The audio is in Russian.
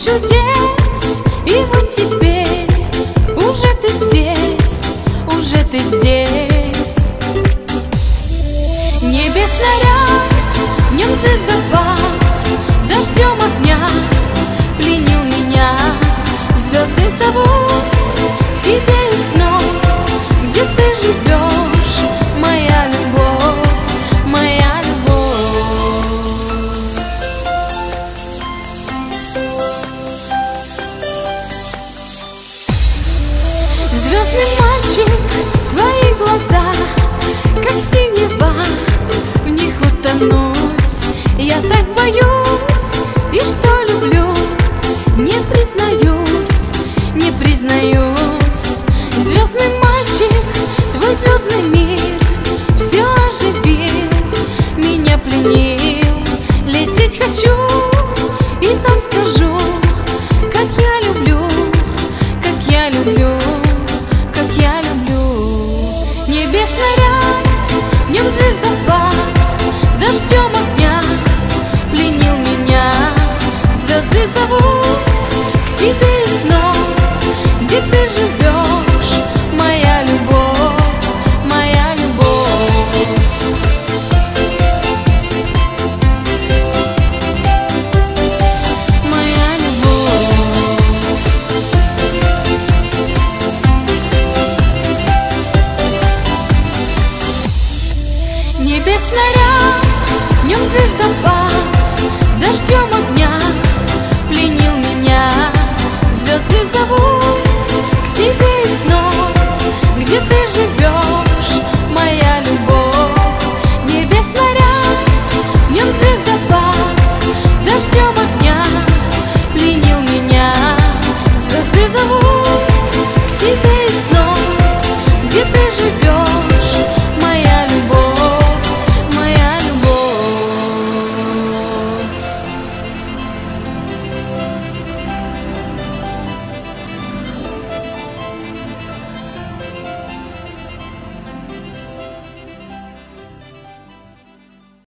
чудес. И вот теперь уже ты здесь, уже ты здесь. Небесный ряд, днем звездопад, дождем огня пленил меня. Звезды зовут тебя и снов, где ты живешь, моя любовь, моя любовь. Звездный мальчик, твои глаза, как синева, в них утонуть. Я так боюсь, и что люблю, не признаюсь, не признаюсь. Звездный мальчик, твой звездный мир все оживил, меня пленил. Лететь хочу.